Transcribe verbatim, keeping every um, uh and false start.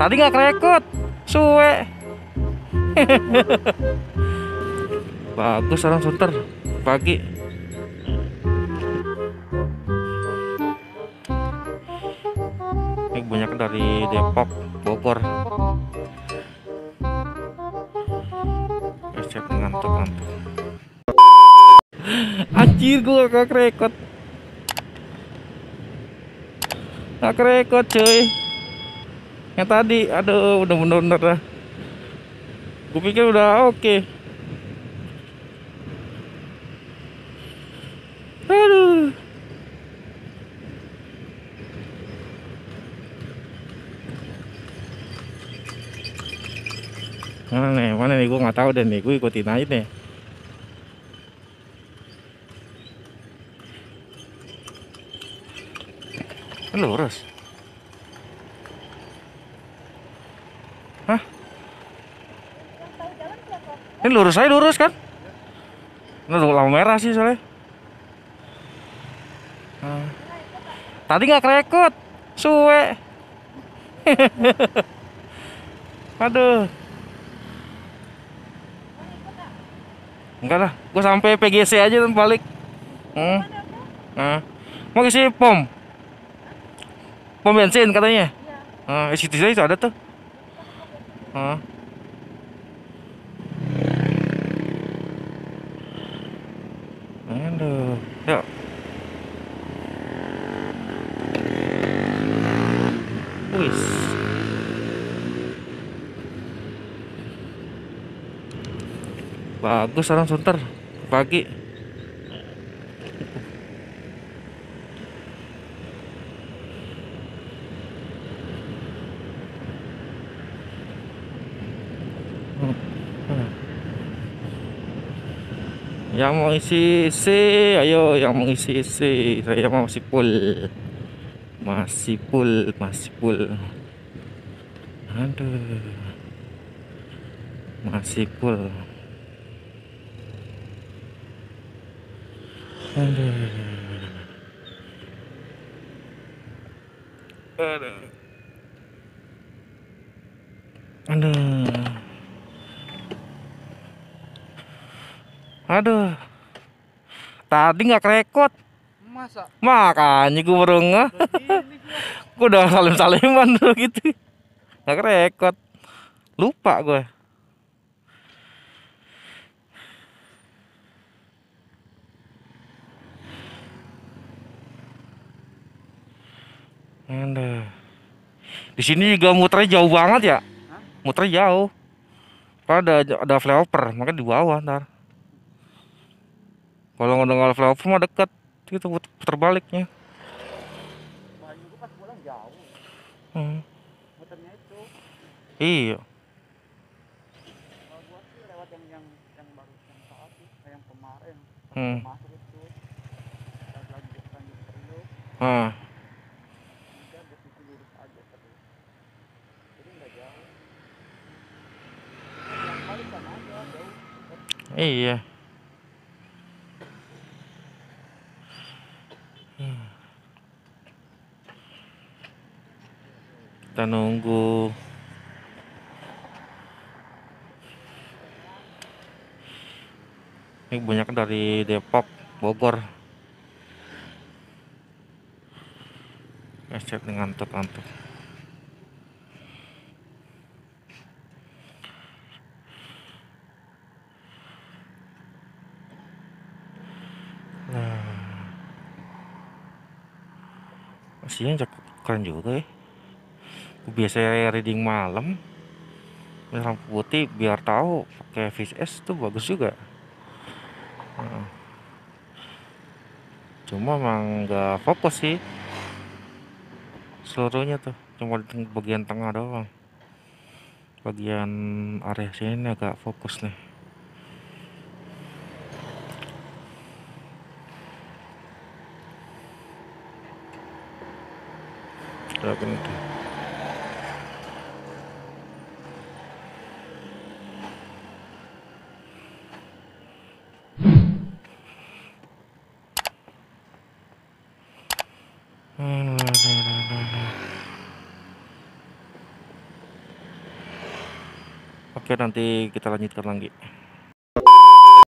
Tadi nggak kerekut, suwe. Bagus orang Sunter pagi. Ini kebanyakan dari Depok, Bogor. Cek ngantuk-ngantuk. Anjir, gue nggak kerekut, nggak kerekut cuy. Yang tadi, aduh, udah bener-bener dah. Gue pikir udah oke. Okay. Aduh. Mana nih, mana nih, gue nggak tahu deh nih, gue ikutin aja deh. Lurus. Hah? Ini lurus aja, lurus kan? Ini lampu merah sih soalnya. Nah. Tadi nggak kerekut, suwe. Aduh. Enggak lah, gue sampai P G C aja dan balik. Hmm. Nah. Mau isi pom, pom bensin katanya. Nah, isi itu ada tuh. Huh? Aduh, yuk. Wis. Bagus orang Sunter pagi. Yang mau isi isi, ayo yang mau isi isi. Saya mau masih full, masih full, masih full. Aduh, masih full. Aduh, aduh, aduh. Aduh, tadi nggak kerekut. Masa? Makanya gue baru ngeh. Gue udah salim-saliman dulu gitu. Nggak kerekut. Lupa gue. Aduh. Di sini juga muternya jauh banget ya. Hah? Muternya jauh. Karena ada, ada flyover, makanya di bawah ntar. Kalau nggak dengar flyover mah dekat, gitu puter baliknya. Bayu itu pas pulang jauh. Hmm. Muternya itu. Iya. Kalau gua sih lewat yang yang yang baru yang saat itu, yang kemarin. Hmm. Masuk itu. Kita lanjut lanjut terus. Ah. Kita di situ lurus aja terus. Jadi nggak jauh. Yang balik sama aja jauh. Iya. Kita nunggu. Ini banyak dari Depok, Bogor. Cek dengan ngantuk-ngantuk. Nah, masihnya cakep, keren juga ya. Biasanya reading malam, lampu putih biar tahu pakai V C S tuh bagus juga. Nah, cuma emang nggak fokus sih seluruhnya tuh, cuma di bagian tengah doang. Bagian area sini agak fokus nih. Udah bener. Oke, nanti kita lanjutkan lagi.